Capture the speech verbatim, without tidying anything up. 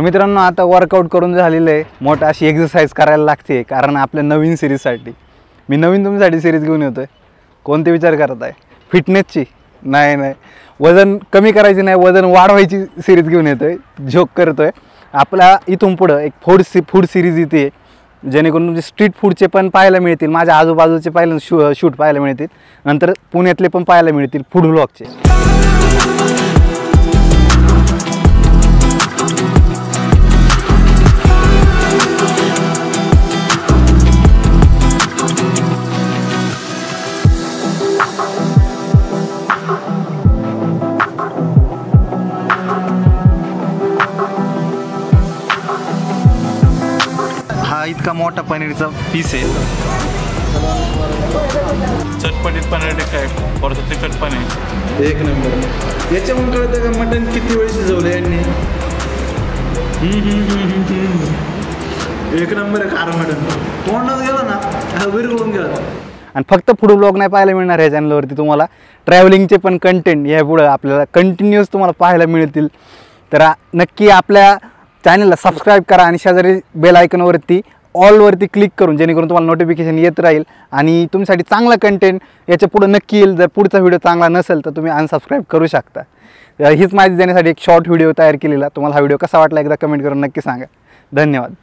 तर मित्रांनो आता वर्कआउट करून झालेलं आहे, मोठा अशी एक्सरसाइज करायला लागते कारण आपल्या नवीन सिरीजसाठी मी नवीन तुमच्यासाठी सिरीज घेऊन येतोय। कोणते विचार करताय फिटनेसची? नाही नाही, वजन कमी करायची नाही, वजन वाढवायची सिरीज घेऊन येतोय, जोक करतोय। आपला इथून पुढे एक फूड सी फूड सिरीज येते जेणेकरून तुमचे स्ट्रीट फूडचे पण पाहायला मिळतील, माझ्या आजूबाजूचे पाहिलं शू शूट पाहायला मिळतील, नंतर पुण्यातले पण पाहायला मिळतील फूड व्लॉगचे। इतका मोठा पनीरचा पीस आहे, चटपटीत पनीर टाईप, परत तिखट पनीर एक नंबर। याच्यावरून कळतं का मटण किती वेळ शिजवलं यांनी? एक नंबर खारं मटण, तोंडच गेलं ना, विरघळून गेलं। आणि फक्त फूड व्लॉग नाही पाहायला मिळणार ह्या चॅनलवरती, तुम्हाला ट्रॅव्हलिंगचे पण कंटेंट यापुढे आपल्याला कंटिन्युअस तुम्हाला पाहायला मिळतील। तर नक्की आपल्या चॅनलला सबस्क्राइब करा आणि शेजारी बेल आयकॉनवरती ऑलवरती क्लिक करून जेणेकरून तुम्हाला नोटिफिकेशन येत राहील आणि तुमच्यासाठी चांगला कंटेंट याच्या पुढे नक्की येईल। जर पुढचा व्हिडिओ चांगला नसेल तर तुम्ही अनसबस्क्राईब करू शकता। हीच माहिती देण्यासाठी एक शॉर्ट व्हिडिओ तयार केलेला, तुम्हाला हा व्हिडिओ कसा वाटला एकदा कमेंट करून नक्की सांगा। धन्यवाद।